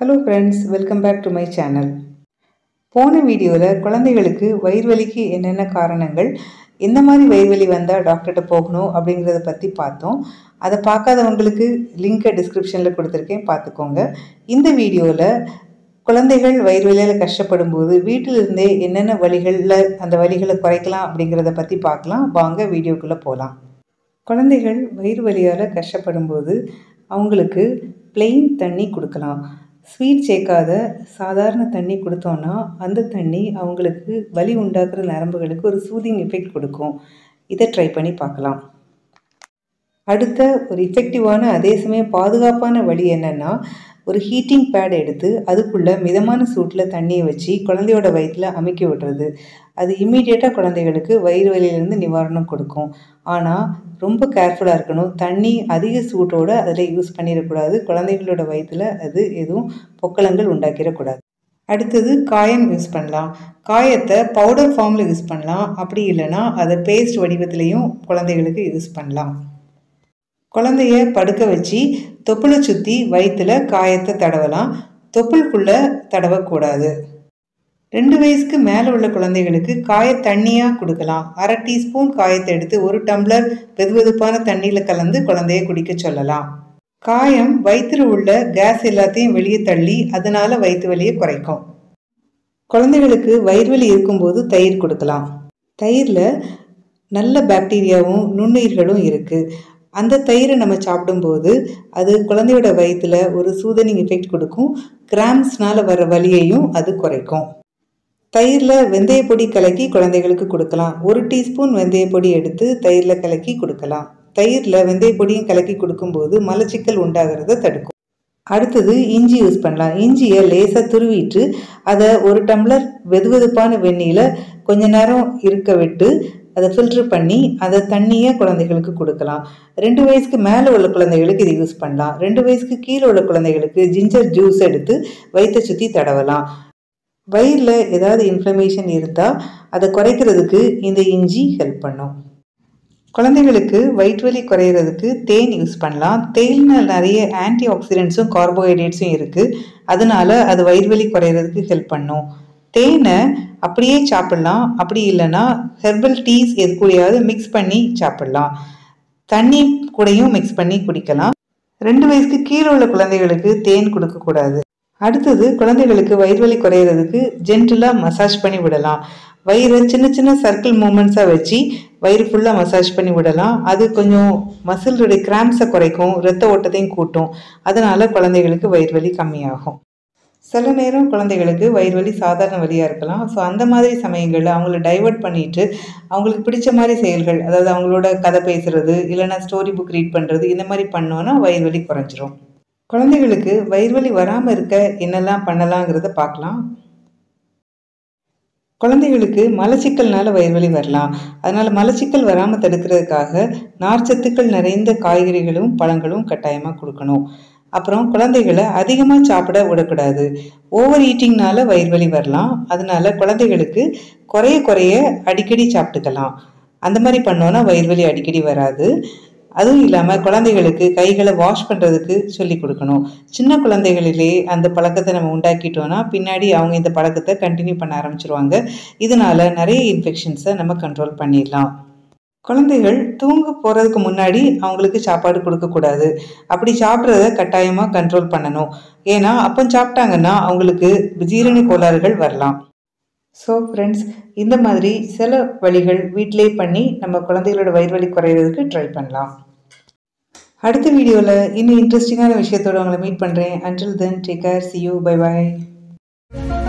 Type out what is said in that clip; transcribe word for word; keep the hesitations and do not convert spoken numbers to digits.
Hello friends, welcome back to my channel. போன வீடியோவில் குழந்தைகளுக்கு வயிறு வலிக்கு என்னென்ன காரணங்கள், எந்த மாதிரி வயிறு வலி வந்தால் டாக்டர்கிட்ட போகணும் அப்படிங்கிறத பற்றி பார்த்தோம். அதை பார்க்காதவங்களுக்கு லிங்கை டிஸ்கிரிப்ஷனில் கொடுத்துருக்கேன், பார்த்துக்கோங்க. இந்த வீடியோவில் குழந்தைகள் வயிறு வலியில் கஷ்டப்படும் போது வீட்டிலிருந்தே என்னென்ன வலிகளில் அந்த வலிகளை குறைக்கலாம் அப்படிங்கிறத பற்றி பார்க்கலாம். வாங்க வீடியோக்குள்ளே போகலாம். குழந்தைகள் வயிறு வலியால் கஷ்டப்படும் போது அவங்களுக்கு பிளெயின் தண்ணி கொடுக்கலாம். ஸ்வீட் சேர்க்காத சாதாரண தண்ணி கொடுத்தோன்னா அந்த தண்ணி அவங்களுக்கு வலி உண்டாக்குற நரம்புகளுக்கு ஒரு சூதிங் எஃபெக்ட் கொடுக்கும். இதை ட்ரை பண்ணி பார்க்கலாம். அடுத்த ஒரு எஃபெக்டிவான, அதே சமயம் பாதுகாப்பான வழி என்னென்னா, ஒரு ஹீட்டிங் பேட் எடுத்து அதுக்குள்ளே மிதமான சூட்டில் தண்ணியை வச்சு குழந்தையோட வயிற்றில் அமைக்க விடுறது. அது இம்மீடியட்டாக குழந்தைகளுக்கு வயிறு வலியிலேருந்து நிவாரணம் கொடுக்கும். ஆனால் ரொம்ப கேர்ஃபுல்லாக இருக்கணும். தண்ணி அதிக சூட்டோடு அதில் யூஸ் பண்ணிடக்கூடாது. குழந்தைகளோட வயிற்றில் அது எதுவும் பொக்களங்கள் உண்டாக்கிடக்கூடாது. அடுத்தது காயம் யூஸ் பண்ணலாம். காயத்தை பவுடர் ஃபார்மில் யூஸ் பண்ணலாம். அப்படி இல்லைன்னா அதை பேஸ்ட் வடிவத்திலையும் குழந்தைகளுக்கு யூஸ் பண்ணலாம். குழந்தைய படுக்க வச்சு தொப்புளை சுற்றி வயிற்றில் காயத்தை தடவலாம். தொப்புளுக்குள்ளே தடவக்கூடாது. ரெண்டு வயசுக்கு மேலே உள்ள குழந்தைகளுக்கு காய தண்ணியாக கொடுக்கலாம். அரை டீஸ்பூன் காயத்தை எடுத்து ஒரு டம்ளர் வெதுவெதுப்பான தண்ணியில் கலந்து குழந்தைய குடிக்க சொல்லலாம். காயம் வயிற்றில் உள்ள கேஸ் எல்லாத்தையும் வெளியே தள்ளி அதனால் வயிற்று வலியை குறைக்கும். குழந்தைகளுக்கு வயிறு வலி இருக்கும்போது தயிர் கொடுக்கலாம். தயிரில் நல்ல பாக்டீரியாவும் நுண்ணுயிர்களும் இருக்குது. அந்த தயிரை நம்ம சாப்பிடும்போது அது குழந்தையோட வயிற்றில் ஒரு சூதனிங் எஃபெக்ட் கொடுக்கும். கிராம்ஸ்னால் வர வலியையும் அது குறைக்கும். தயிரில் வெந்தய பொடி கலக்கி குழந்தைகளுக்கு கொடுக்கலாம். ஒரு டீஸ்பூன் வெந்தய பொடி எடுத்து தயிரில் கலக்கி கொடுக்கலாம். தயிரில் வெந்தய பொடியும் கலக்கி கொடுக்கும்போது மலச்சிக்கல் உண்டாகிறத தடுக்கும். அடுத்தது இஞ்சி யூஸ் பண்ணலாம். இஞ்சியை லேசாக துருவிட்டு அதை ஒரு டம்ளர் வெதுவெதுப்பான வெந்நீரில் கொஞ்ச நேரம் இருக்க விட்டு அதை ஃபில்ட்ரு பண்ணி அதை தண்ணியை குழந்தைகளுக்கு கொடுக்கலாம். ரெண்டு வயசுக்கு மேலே உள்ள குழந்தைகளுக்கு இது யூஸ் பண்ணலாம். ரெண்டு வயசுக்கு கீழே உள்ள குழந்தைகளுக்கு ஜிஞ்சர் ஜூஸ் எடுத்து வயிற்றை சுற்றி தடவலாம். வயிறில் ஏதாவது இன்ஃப்ளமேஷன் இருந்தால் அதை குறைக்கிறதுக்கு இந்த இஞ்சி ஹெல்ப் பண்ணும். குழந்தைகளுக்கு வயிற்று வலி குறையிறதுக்கு தேன் யூஸ் பண்ணலாம். தேனில் நிறைய ஆன்டி ஆக்சிடென்ட்ஸும் கார்போஹைட்ரேட்ஸும் இருக்குது. அதனால் அது வயிறு வலி குறையிறதுக்கு ஹெல்ப் பண்ணும். தேனை அப்படியே சாப்பிட்லாம். அப்படி இல்லைன்னா ஹெர்பல் டீஸ் எது கூடயாவது மிக்ஸ் பண்ணி சாப்பிட்லாம். தண்ணி கூடையும் மிக்ஸ் பண்ணி குடிக்கலாம். ரெண்டு வயசுக்கு கீழே உள்ள குழந்தைகளுக்கு தேன் கொடுக்கக்கூடாது. அடுத்தது குழந்தைகளுக்கு வயிறு வலி குறையிறதுக்கு ஜென்டலாக மசாஜ் பண்ணி விடலாம். வயிறு சின்ன சின்ன சர்க்கிள் மூமெண்ட்ஸாக வச்சு வயிறு ஃபுல்லாக மசாஜ் பண்ணி விடலாம். அது கொஞ்சம் மசிலுடைய கிராம்ஸை குறைக்கும், இரத்த ஓட்டத்தையும் கூட்டும். அதனால் குழந்தைகளுக்கு வயிறு வலி கம்மியாகும். சில நேரம் குழந்தைகளுக்கு வயிறு வலி சாதாரண வலியாக இருக்கலாம். ஸோ அந்த மாதிரி சமயங்களில் அவங்கள டைவெர்ட் பண்ணிவிட்டு அவங்களுக்கு பிடிச்ச மாதிரி செயல்கள், அதாவது அவங்களோட கதை பேசுகிறது, இல்லைனா ஸ்டோரி புக் ரீட் பண்ணுறது, இந்த மாதிரி பண்ணோன்னா வயிறு வலி குறைஞ்சிரும். குழந்தைகளுக்கு வயிறு வலி வராமல் இருக்க என்னெல்லாம் பண்ணலாங்கிறத பார்க்கலாம். குழந்தைகளுக்கு மலச்சிக்கல்னால வயிறு வலி வரலாம். அதனால் மலச்சிக்கல் வராமல் தடுக்கிறதுக்காக நார்ச்சத்துக்கள் நிறைந்த காய்கறிகளும் பழங்களும் கட்டாயமாக கொடுக்கணும். அப்புறம் குழந்தைகளை அதிகமாக சாப்பிட விடக்கூடாது. ஓவர் ஈட்டிங்னால வயிறு வலி வரலாம். அதனால குழந்தைகளுக்கு குறைய குறைய அடிக்கடி சாப்பிட்டுக்கலாம். அந்த மாதிரி பண்ணோன்னா வயிறு வலி அடிக்கடி வராது. அதுவும் இல்லாமல் குழந்தைகளுக்கு கைகளை வாஷ் பண்ணுறதுக்கு சொல்லி கொடுக்கணும். சின்ன குழந்தைகளிலே அந்த பழக்கத்தை நம்ம உண்டாக்கிட்டோன்னா பின்னாடி அவங்க இந்த பழக்கத்தை கண்டினியூ பண்ண ஆரம்பிச்சிருவாங்க. இதனால நிறைய இன்ஃபெக்ஷன்ஸை நம்ம கண்ட்ரோல் பண்ணிடலாம். குழந்தைகள் தூங்க போகிறதுக்கு முன்னாடி அவங்களுக்கு சாப்பாடு கொடுக்கக்கூடாது. அப்படி சாப்பிட்றத கட்டாயமாக கண்ட்ரோல் பண்ணணும். ஏன்னா அப்போ சாப்பிட்டாங்கன்னா அவங்களுக்கு ஜீரண கோளாறுகள் வரலாம். ஸோ ஃப்ரெண்ட்ஸ், இந்த மாதிரி சில வழிகள் வீட்டிலே பண்ணி நம்ம குழந்தைகளோட வயிறு வலி குறையிறதுக்கு ட்ரை பண்ணலாம். அடுத்த வீடியோவில் இன்னும் இன்ட்ரெஸ்டிங்கான விஷயத்தோடு உங்களை மீட் பண்ணுறேன். Until then, take care, see you, bye bye.